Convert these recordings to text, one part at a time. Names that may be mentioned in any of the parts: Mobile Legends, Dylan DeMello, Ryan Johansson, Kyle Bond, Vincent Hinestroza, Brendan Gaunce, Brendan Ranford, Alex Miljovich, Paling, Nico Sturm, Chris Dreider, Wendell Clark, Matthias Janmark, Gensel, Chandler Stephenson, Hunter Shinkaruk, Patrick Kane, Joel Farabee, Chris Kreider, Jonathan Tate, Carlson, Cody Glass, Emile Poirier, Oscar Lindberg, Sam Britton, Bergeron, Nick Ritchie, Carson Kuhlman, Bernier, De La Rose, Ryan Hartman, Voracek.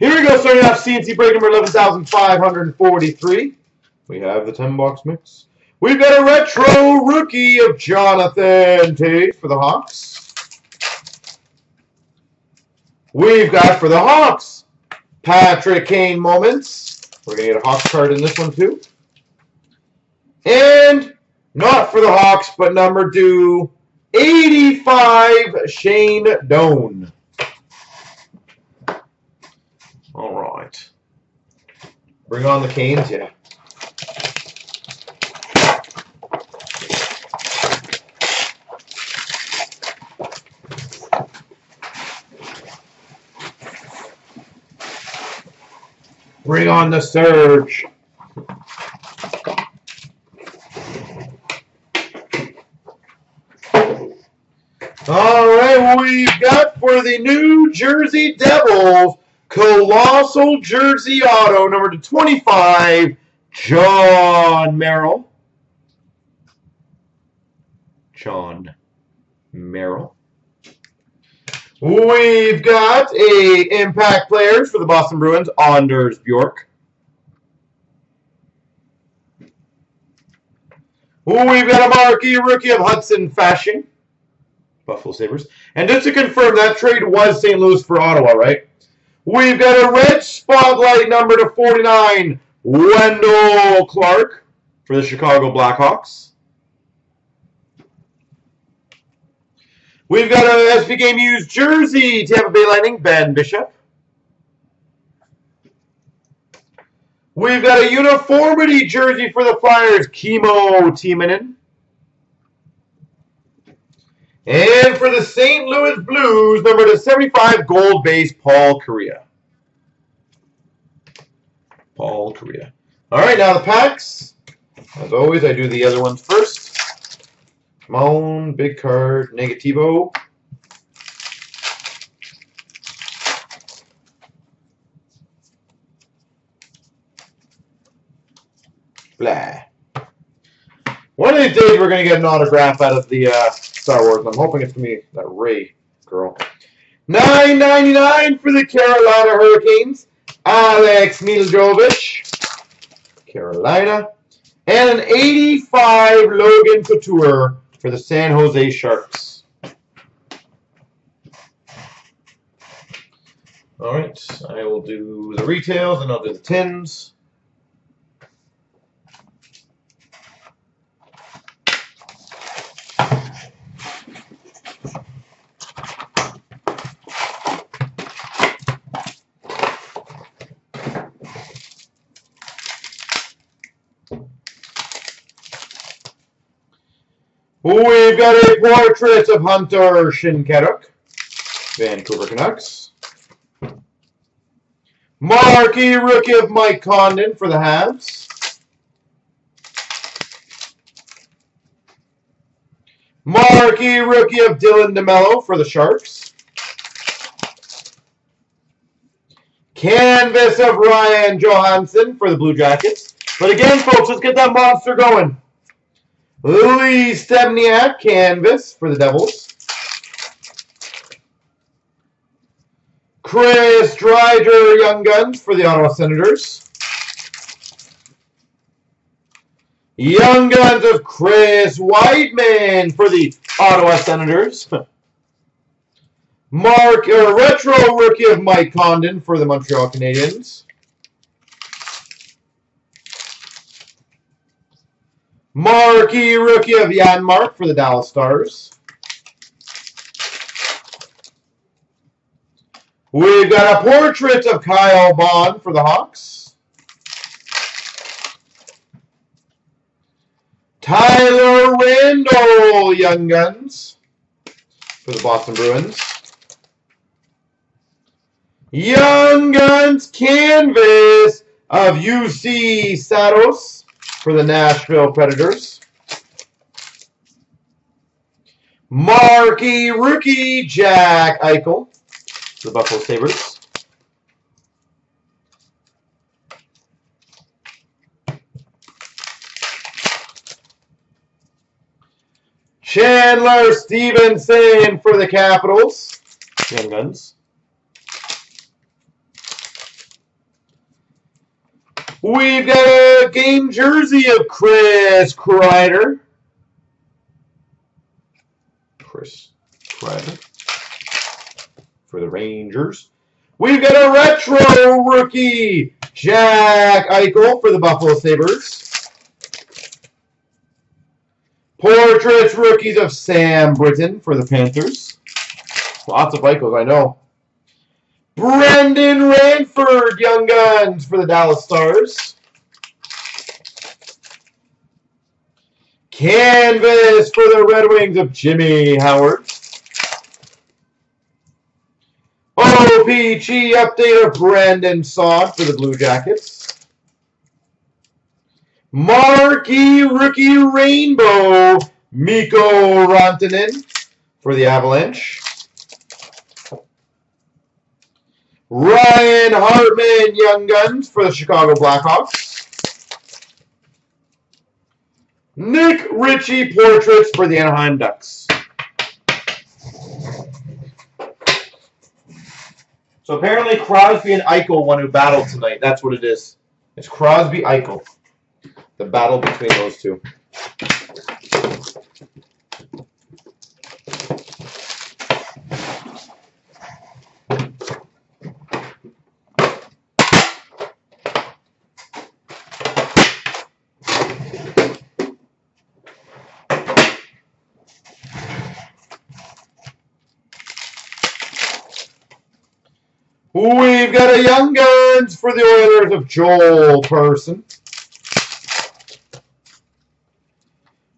Here we go, starting off CNC break number 11,543. We have the 10-box mix. We've got a retro rookie of Jonathan Tate for the Hawks. We've got for the Hawks, Patrick Kane moments. We're going to get a Hawks card in this one, too. And not for the Hawks, but number 285, Shane Doan. All right. Bring on the Canes, yeah. Bring on the surge. All right, we've got for the New Jersey Devils, Colossal Jersey Auto, number 25, John Merrill. We've got a impact players for the Boston Bruins, Anders Bjork. We've got a marquee rookie of Hudson Fashion, Buffalo Sabres. And just to confirm, that trade was St. Louis for Ottawa, right? We've got a red spotlight number to 49, Wendell Clark for the Chicago Blackhawks. We've got a SB Game Used jersey, Tampa Bay Lightning, Ben Bishop. We've got a uniformity jersey for the Flyers, Kimmo Timonen. And for the St. Louis Blues, number to 75, gold base, Paul Kariya. All right, now the packs. As always, I do the other ones first. Moan, big card, Negativo. Blah. One of these days we're going to get an autograph out of the Star Wars. I'm hoping it's going to be that Rey girl. $9.99 for the Carolina Hurricanes, Alex Miljovich, Carolina. And an 85 Logan Couture for the San Jose Sharks. All right, I will do the retails and I'll do the tins. We've got a portrait of Hunter Shinkaruk, Vancouver Canucks. Marquee rookie of Mike Condon for the Habs. Marquee rookie of Dylan DeMello for the Sharks. Canvas of Ryan Johansson for the Blue Jackets. But again, folks, let's get that monster going. Louis Stebniak, canvas for the Devils. Chris Dreider, Young Guns for the Ottawa Senators. Young Guns of Chris Whiteman for the Ottawa Senators. Retro rookie of Mike Condon for the Montreal Canadiens. Marquee rookie of Janmark for the Dallas Stars. We've got a portrait of Kyle Bond for the Hawks. Tyler Randall, Young Guns for the Boston Bruins. Young Guns canvas of UC Saros for the Nashville Predators. Marquee rookie Jack Eichel for the Buffalo Sabres. Chandler Stephenson for the Capitals, Young Guns. We've got a game jersey of Chris Kreider. Chris Kreider for the Rangers. We've got a retro rookie, Jack Eichel for the Buffalo Sabres. Portraits rookies of Sam Britton for the Panthers. Lots of Eichels, I know. Brendan Ranford, Young Guns for the Dallas Stars. Canvas for the Red Wings of Jimmy Howard. OPG update of Brandon Saad for the Blue Jackets. Marquee Rookie Rainbow, Mikko Rantanen for the Avalanche. Ryan Hartman, Young Guns for the Chicago Blackhawks. Nick Ritchie, Portraits for the Anaheim Ducks. So apparently Crosby and Eichel won a battle tonight. That's what it is. It's Crosby-Eichel. The battle between those two. We've got a Young Guns for the Oilers of Joel Person.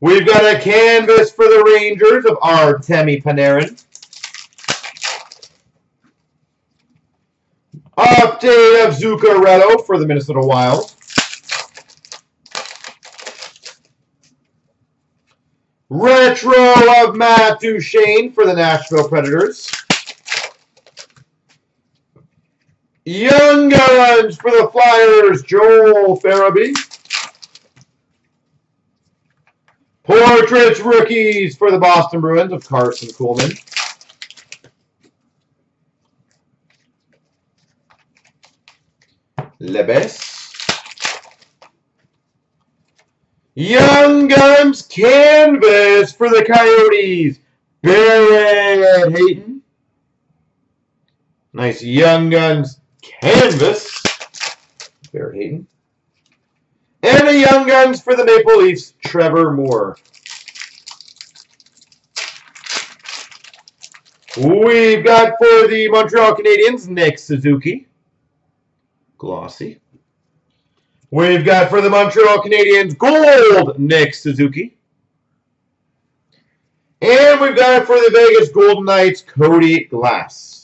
We've got a Canvas for the Rangers of Artemi Panarin. Update of Zuccarello for the Minnesota Wild. Retro of Matt Duchene for the Nashville Predators. Young Guns for the Flyers, Joel Farabee. Portraits rookies for the Boston Bruins of Carson Kuhlman. Lebes. Young Guns Canvas for the Coyotes, Barrett Hayton. Nice Young Guns Canvas, Barrett Hayton. And a Young Guns for the Maple Leafs, Trevor Moore. We've got for the Montreal Canadiens, Nick Suzuki. Glossy. We've got for the Montreal Canadiens, Gold, Nick Suzuki. And we've got for the Vegas Golden Knights, Cody Glass.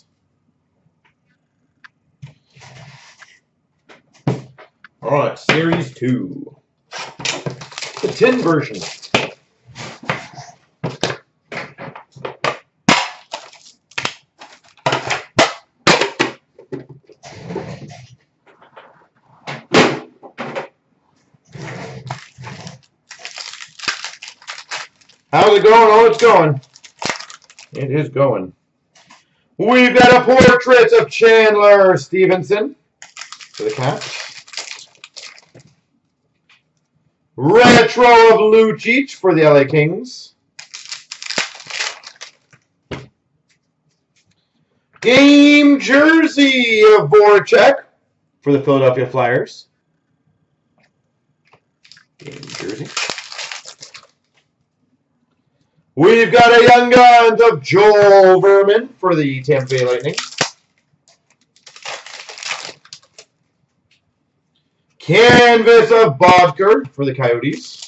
All right, Series 2, the tin version. How's it going? Oh, it's going. It is going. We've got a portrait of Chandler Stephenson for the Caps. Retro of Lucic for the LA Kings. Game jersey of Voracek for the Philadelphia Flyers. Game jersey. We've got a Young Guns of Joel Verman for the Tampa Bay Lightning. Canvas of Bodker for the Coyotes.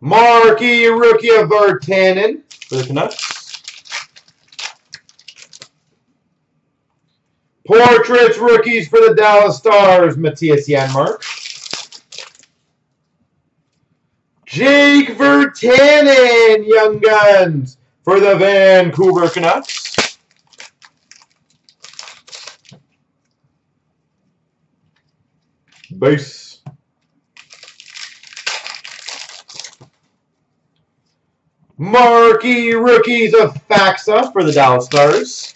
Marquee Rookie of Virtanen for the Canucks. Portraits Rookies for the Dallas Stars, Matthias Janmark. Jake Virtanen, Young Guns for the Vancouver Canucks. Base. Marquee Rookies of Faxa for the Dallas Stars.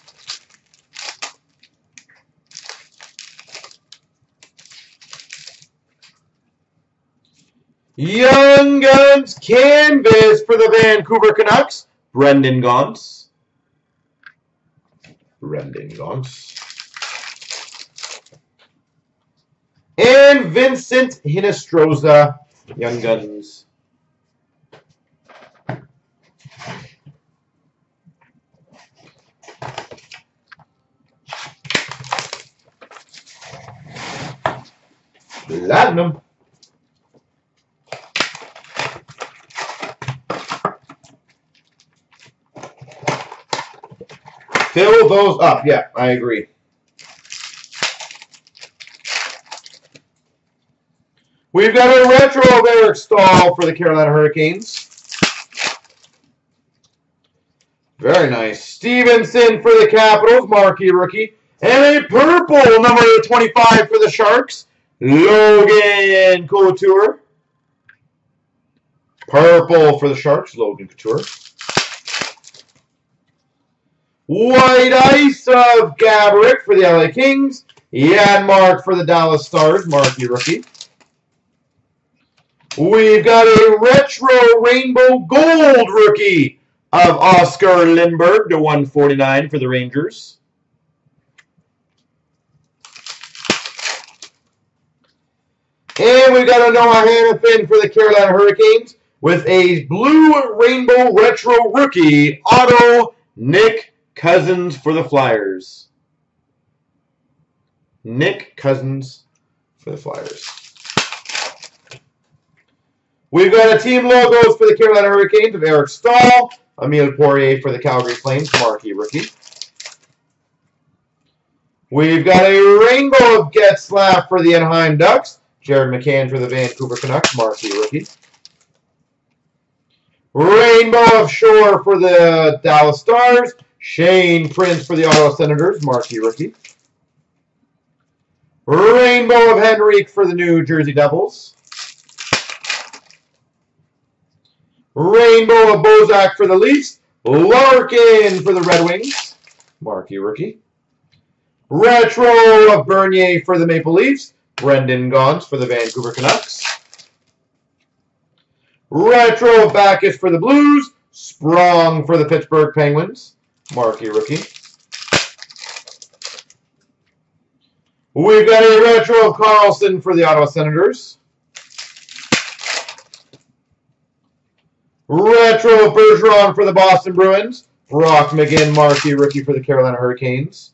Young Guns Canvas for the Vancouver Canucks, Brendan Gaunce. Brendan Gaunce. And Vincent Hinestroza, Young Guns. Platinum. Fill those up. Yeah, I agree. We've got a retro of Eric Staal for the Carolina Hurricanes. Very nice. Stevenson for the Capitals, marquee rookie. And a purple number 25 for the Sharks, Logan Couture. Purple for the Sharks, Logan Couture. White Ice of Gaborik for the LA Kings. Yanmark for the Dallas Stars, marquee rookie. We've got a retro rainbow gold rookie of Oscar Lindberg /149 for the Rangers. And we've got a Noah Hannafin for the Carolina Hurricanes with a blue rainbow retro rookie auto Nick Cousins for the Flyers. Nick Cousins for the Flyers. We've got a team logos for the Carolina Hurricanes of Eric Staal, Emile Poirier for the Calgary Flames, marquee rookie. We've got a rainbow of Getzlaf for the Anaheim Ducks, Jared McCann for the Vancouver Canucks, marquee rookie. Rainbow of Shore for the Dallas Stars, Shane Prince for the Ottawa Senators, marquee rookie. Rainbow of Henrique for the New Jersey Devils. Rainbow of Bozak for the Leafs. Larkin for the Red Wings. Marquee rookie. Retro of Bernier for the Maple Leafs. Brendan Gaunce for the Vancouver Canucks. Retro of Backes for the Blues. Sprong for the Pittsburgh Penguins. Marquee rookie. We've got a retro of Carlson for the Ottawa Senators. Retro Bergeron for the Boston Bruins. Brock McGinn, marquee rookie for the Carolina Hurricanes.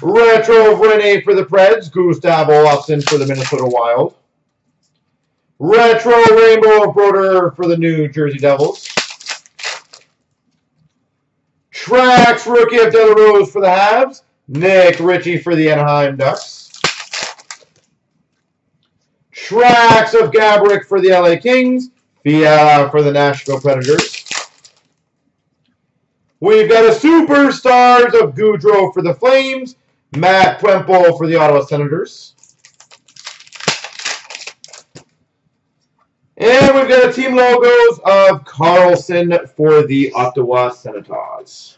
Retro Rene for the Preds. Gustav Olofsson for the Minnesota Wild. Retro Rainbow Broder for the New Jersey Devils. Tracks rookie of De La Rose for the Habs. Nick Ritchie for the Anaheim Ducks. Tracks of Gaborik for the LA Kings. Fiala for the Nashville Predators. We've got a Superstars of Goudreau for the Flames. Matt Puempel for the Ottawa Senators. And we've got a team logos of Carlson for the Ottawa Senators.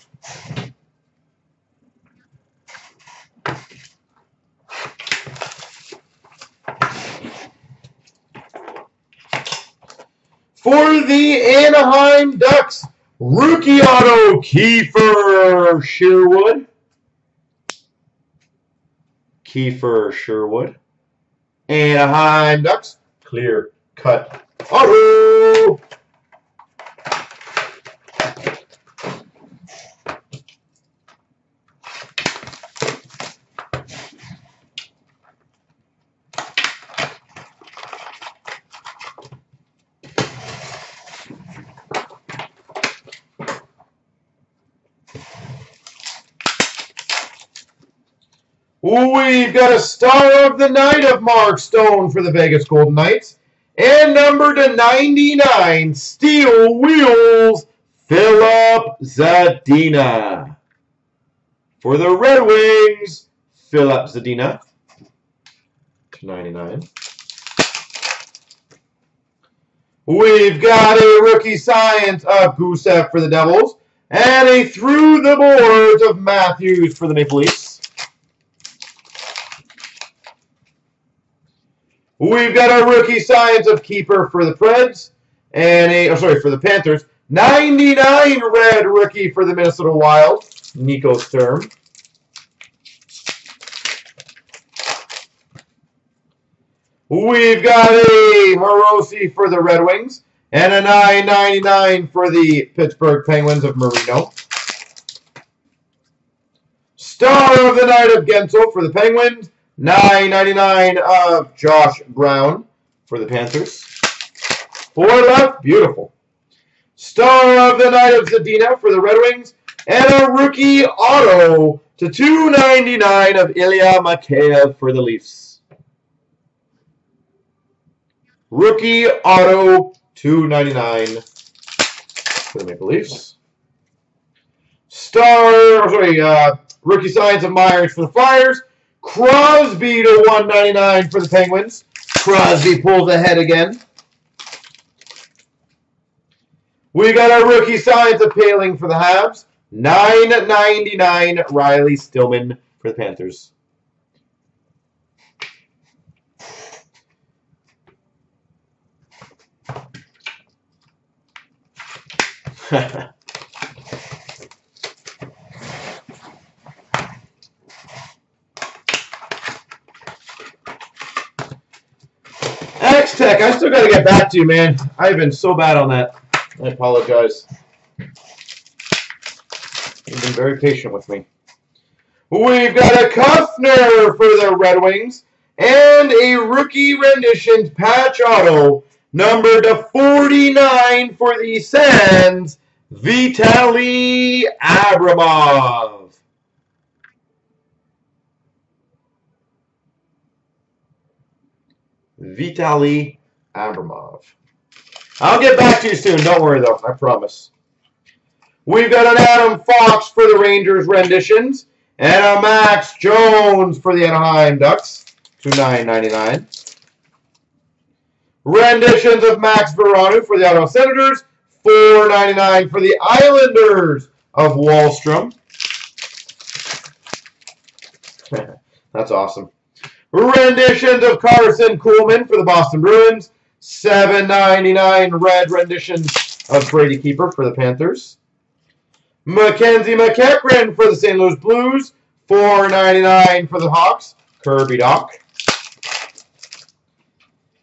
For the Anaheim Ducks, rookie auto Kiefer Sherwood. Kiefer Sherwood. Anaheim Ducks, clear cut auto. We've got a Star of the Night of Mark Stone for the Vegas Golden Knights. And number /99, Steel Wheels, Philip Zadina. For the Red Wings, Philip Zadina. /99. We've got a rookie science of Gusev for the Devils. And a through the boards of Matthews for the Maple Leafs. We've got our rookie signs of keeper for the Preds and for the Panthers. 99 red rookie for the Minnesota Wild, Nico Sturm. We've got a Morosi for the Red Wings and a 999 for the Pittsburgh Penguins of Marino. Star of the Night of Gensel for the Penguins. 999 of Josh Brown for the Panthers. 4 left. Beautiful. Star of the Night of Zadina for the Red Wings. And a rookie auto to 299 of Ilya Mikheyev for the Leafs. Rookie auto 299 for the Maple Leafs. Rookie signs of Myers for the Flyers. Crosby to 199 for the Penguins. Crosby pulls ahead again. We got our rookie signs of Paling for the Habs. 999 Riley Stillman for the Panthers. X-Tech, I still got to get back to you, man. I've been so bad on that. I apologize. You've been very patient with me. We've got a Kufner for the Red Wings and a rookie rendition patch auto number to 49 for the Sens, Vitali Abramov. Vitali Abramov. I'll get back to you soon. Don't worry, though. I promise. We've got an Adam Fox for the Rangers renditions and a Max Jones for the Anaheim Ducks, $29.99. Renditions of Max Verano for the Ottawa Senators, $4.99 for the Islanders of Wahlstrom. That's awesome. Renditions of Carson Kuhlman for the Boston Bruins. $7.99 red renditions of Brady Keeper for the Panthers. Mackenzie McEachran for the St. Louis Blues. $4.99 for the Hawks. Kirby Doc.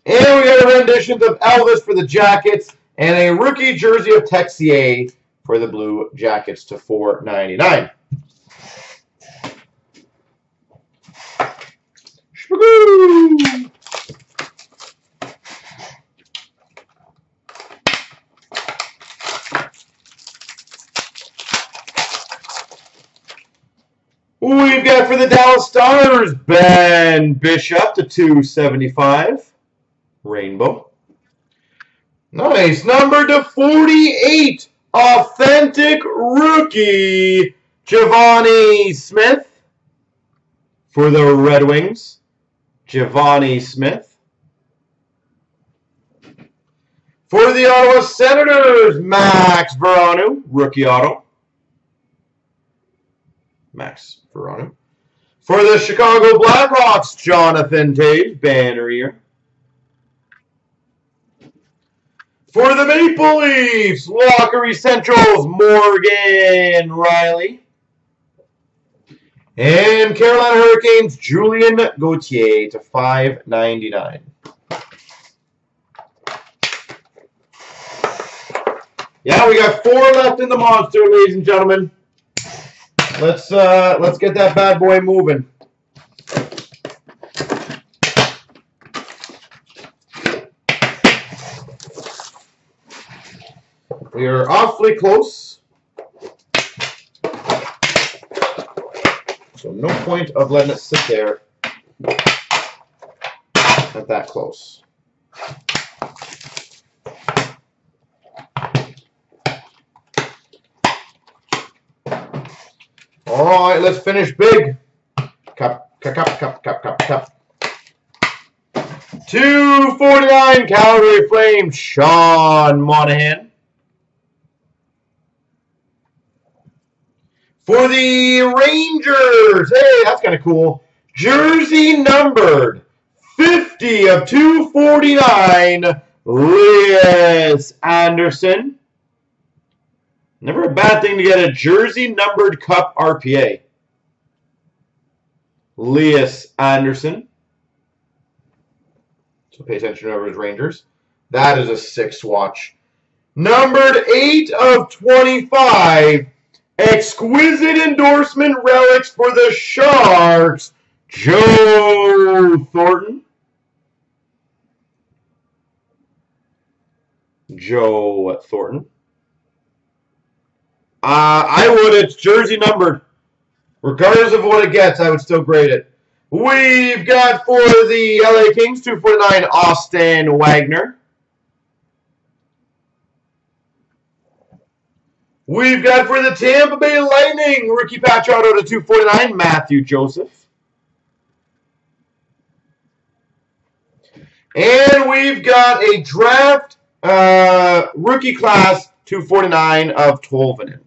And we got renditions of Elvis for the Jackets. And a rookie jersey of Texier for the Blue Jackets to $4.99. We've got for the Dallas Stars, Ben Bishop to 275. Rainbow. Nice. Number to 48. Authentic rookie, Giovanni Smith for the Red Wings. Giovanni Smith. For the Ottawa Senators, Max Verano, rookie auto. Max Verano. For the Chicago Blackhawks, Jonathan Tate, banner year. For the Maple Leafs, Locker Essentials, Morgan Riley. And Carolina Hurricanes, Julien Gauthier to $5.99. Yeah, we got 4 left in the monster, ladies and gentlemen. Let's get that bad boy moving. We are awfully close. So no point of letting it sit there at that close. All right, let's finish big. Cup, cup, cup, cup, cup, cup, cup. 249 Calgary Flames, Sean Monahan. For the Rangers, hey, that's kind of cool. Jersey numbered 50 50 of 249, Elias Anderson. Never a bad thing to get a jersey numbered cup RPA. Elias Anderson. So pay attention over his Rangers. That is a six watch. Numbered 8 of 25. Exquisite endorsement relics for the Sharks. Joe Thornton. Joe Thornton. I would. It's jersey numbered. Regardless of what it gets, I would still grade it. We've got for the LA Kings, 249, Austin Wagner. We've got for the Tampa Bay Lightning, rookie patch auto to 249, Matthew Joseph. And we've got a draft rookie class 249 of Tolvanen.